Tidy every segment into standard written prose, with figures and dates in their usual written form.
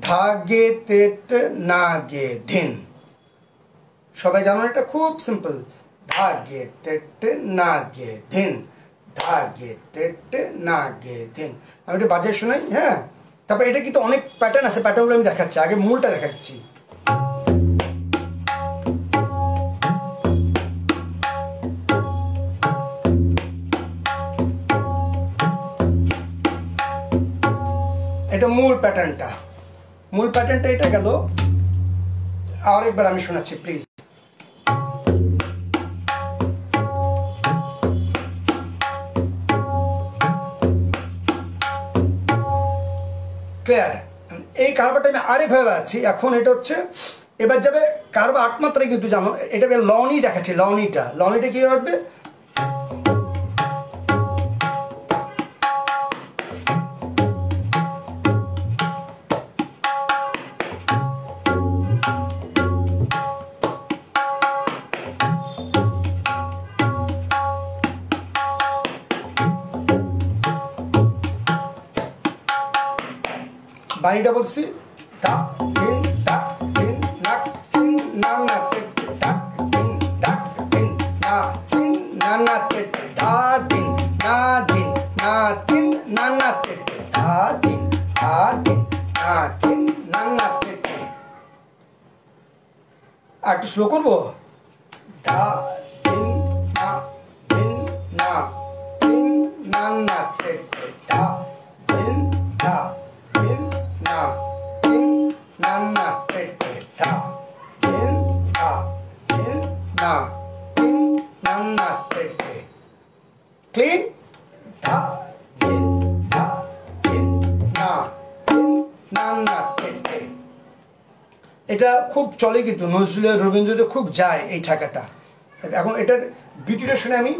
धागे तेट नागे धिन सबाई जानो এটা खूब सिंपल धागे तेट नागे धिन धागे तेट नागे धिन আমি এটা বাজে শোনাই হ্যাঁ তারপর এটা কিন্তু অনেক প্যাটার্ন আছে প্যাটার্নগুলো আমি দেখাচ্ছি আগে মূলটা দেখাচ্ছি এটা মূল প্যাটার্নটা এটা গেল আরেকবার আমি শোনাচ্ছি প্লিজ ক্লিয়ার এই কারবাটা আমি আরেকভাবে আছি এখন এটা হচ্ছে এবার যাবে কারবা আট মাত্রায় কিন্তু জানো এটা লওনি দেখাচ্ছি লওনিটা কি হবে बाई डबल सी आठ स्लो करबो धा दिन ना दिन ना दिन ना ना टे धा दिन धा क्लीन धा दिन ना ना टे এটা খুব চলে কিন্তু নজরুলের রবীন্দ্রনাথে খুব যায় এই ঠাকাটা এখন এটার ভিডিওটা শুনে আমি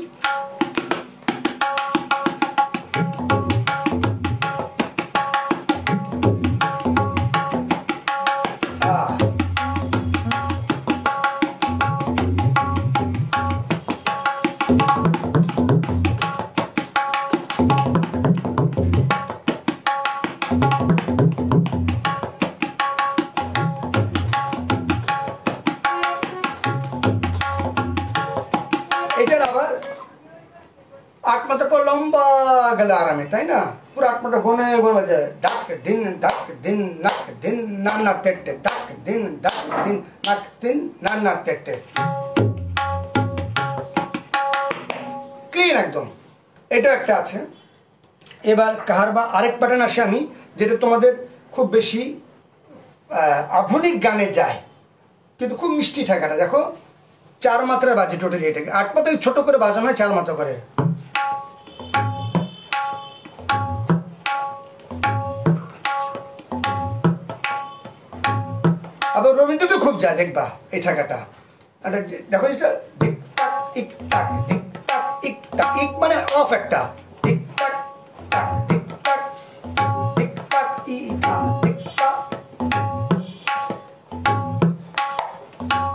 কাহারবা আরেক প্যাটার্ন আসে আমি যেটা তোমাদের খুব বেশি আধুনিক গানে যায় কিন্তু খুব মিষ্টি ঠাকাটা দেখো চার মাত্রা বাজে টোটালি এটাকে আট মাত্রায় ছোট করে বাজানো হয় চার মাত্রা করে আবার রবীন্দ্রনাথ খুব যায় দেখবা এই ঠাকাটা এটা দেখো এটা টিক টাক টিক টাক টিক টাক এক মানে অফ একটা টিক টাক টাক টিক টাক টিক টাক ই আ টিক টাক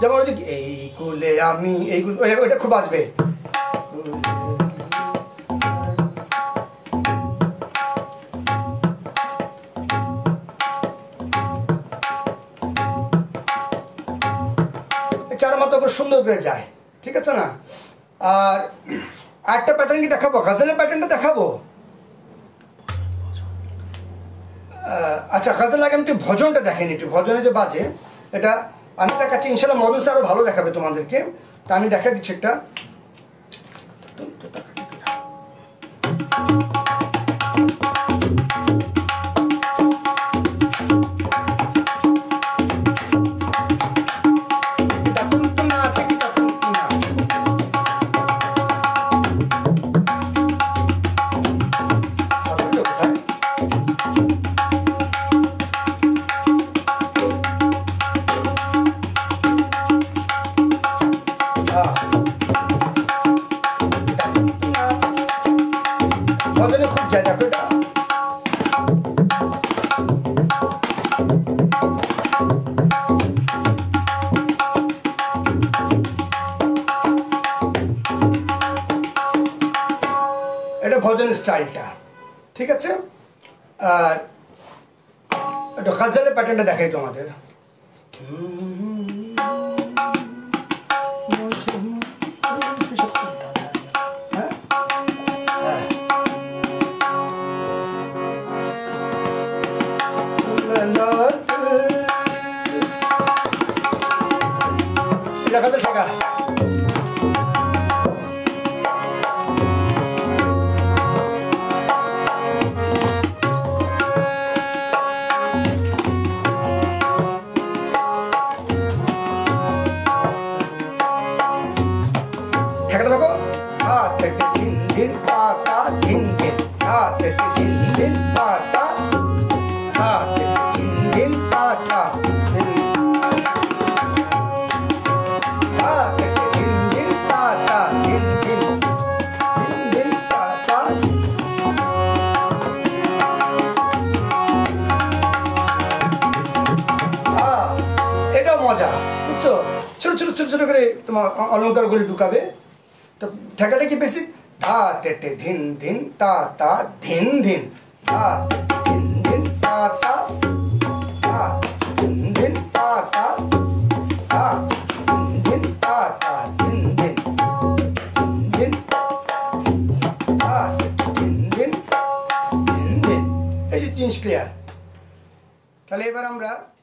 যেমন যদি এই কোলে আমি এই কোলে এটা খুব আসবে সুন্দর করে যায় ঠিক আছে না আর একটা প্যাটার্ন কি দেখাবো গজলের প্যাটার্নটা দেখাবো আচ্ছা গজল আগে একটু ভজনটা দেখেন একটু ভজনে যে বাজে এটা আমার কাছে ইনশাআল্লাহ মনুস আরো ভালো দেখাবে তোমাদেরকে তা আমি দেখা দিচ্ছি একটা भजन स्टाइल ठीक है একটা গজলের প্যাটার্নটা দেখাই তোমাদের। অলঙ্কারগুলি ঢুকাবে তো ঠেকাটা কি বেশি ধা তে তে ধিন ধিন তা তা ধিন ধিন ধা ধিন ধিন তা তা ধা ধিন ধিন তা তা ধা ধিন ধিন তা তা ধিন ধিন ধিন ধা ধিন ধিন ধিন ধিন। এই যে জিনিস ক্লিয়ার। তাহলে এবার আমরা